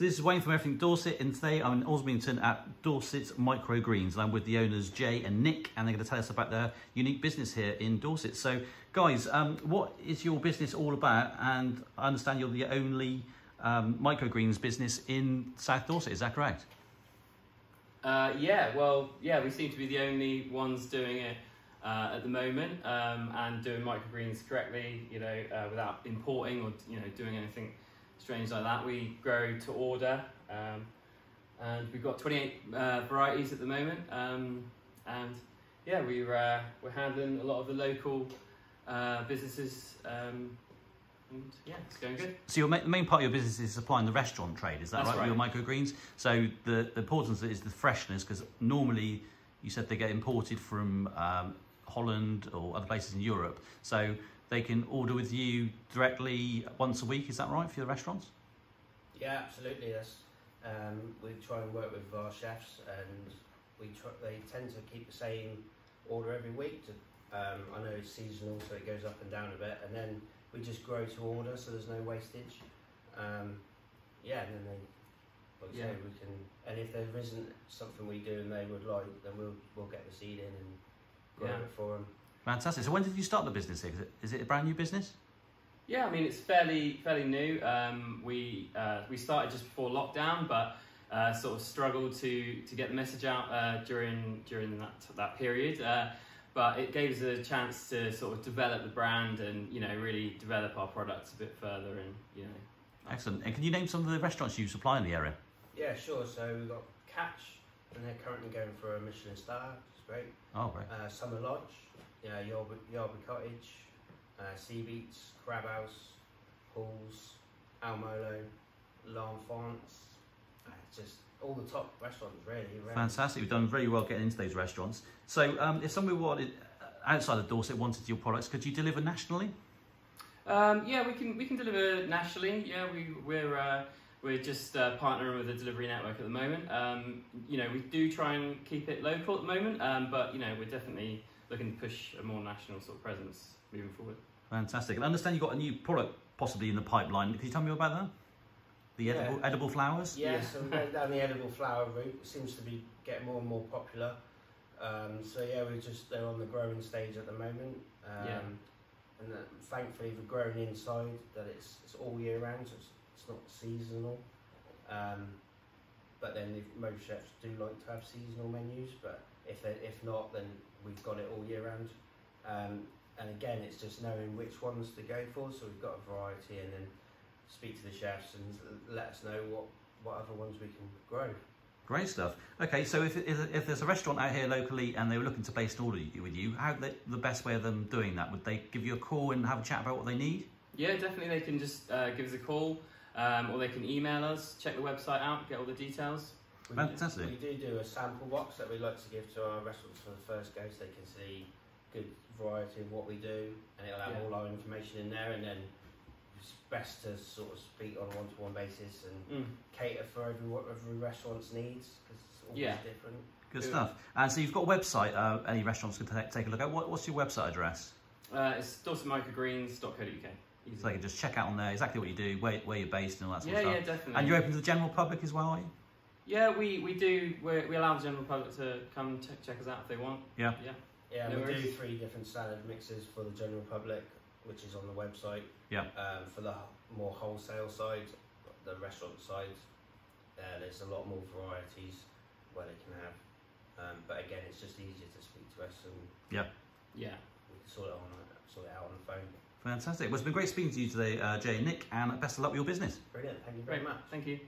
So this is Wayne from Everything Dorset, and today I'm in Osmington at Dorset Microgreens, and I'm with the owners Jay and Nick, and they're going to tell us about their unique business here in Dorset. So guys, what is your business all about? And I understand you're the only microgreens business in South Dorset, is that correct? Yeah, we seem to be the only ones doing it at the moment, and doing microgreens correctly, you know, without importing or, you know, doing anything strange like that. We grow to order, and we've got 28 varieties at the moment, and yeah, we're handling a lot of the local businesses, and yeah, it's going good. So the main part of your business is supplying the restaurant trade, is that right? Your microgreens. So the importance is the freshness, because normally you said they get imported from Holland or other places in Europe. So they can order with you directly once a week, is that right, for the restaurants? Yeah, absolutely. That's, we try and work with our chefs, and they tend to keep the same order every week. I know it's seasonal, so it goes up and down a bit, and then we just grow to order, so there's no wastage. Yeah, and then we can, and if there isn't something we do and they would like, then we'll get the seed in and grow it for them. Fantastic. So when did you start the business here? Is it a brand new business? Yeah, I mean, it's fairly new. We started just before lockdown, but sort of struggled to get the message out during that period. But it gave us a chance to sort of develop the brand and, you know, really develop our products a bit further and, you know. Excellent. And can you name some of the restaurants you supply in the area? Yeah, sure. So we've got Catch, and they're currently going for a Michelin star, which is great. Oh, great. Summer Lodge. Yeah, Yarbury Cottage, Seabeats, Crab House, Halls, Almolo, L'Enfance, just all the top restaurants really. Fantastic, you've done very well getting into those restaurants. So if somebody wanted, outside of Dorset, wanted your products, could you deliver nationally? Yeah, we can deliver nationally. Yeah, we're just partnering with a delivery network at the moment. You know, we do try and keep it local at the moment, but you know, we're definitely looking to push a more national sort of presence moving forward. Fantastic. And I understand you've got a new product possibly in the pipeline. Can you tell me about that? The edible flowers? Yeah, so we're going down the edible flower route. It seems to be getting more and more popular. So yeah, they're on the growing stage at the moment. And thankfully we're growing inside, that it's all year round, so it's not seasonal. But then most chefs do like to have seasonal menus, but if not, then we've got it all year round. And again, it's just knowing which ones to go for, so we've got a variety, and then speak to the chefs and let us know what other ones we can grow. Great stuff. Okay, so if there's a restaurant out here locally and they were looking to place an order with you, the best way of them doing that, would they give you a call and have a chat about what they need? Yeah, definitely, they can just give us a call, or they can email us, check the website out, get all the details. Fantastic. We do a sample box that we like to give to our restaurants for the first go, so they can see good variety of what we do, and it'll have all our information in there, and then it's best to sort of speak on a one-to-one basis and cater for every restaurant's needs, because it's always different. Good stuff. And so you've got a website, any restaurants can take a look at. What's your website address? It's dorsetmicrogreens.co.uk. So they can just check out on there exactly what you do, where you're based and all that sort of stuff. Yeah, definitely. And you're open to the general public as well, are you? Yeah, we do. We allow the general public to come check us out if they want. Yeah. Yeah. Yeah, no worries. Do three different salad mixes for the general public, which is on the website. Yeah. For the more wholesale side, the restaurant side, there's a lot more varieties where they can have. But again, it's just easier to speak to us, and we can sort it out on the phone. Fantastic. Well, it's been great speaking to you today, Jay and Nick, and best of luck with your business. Brilliant. Thank you very much. Thank you.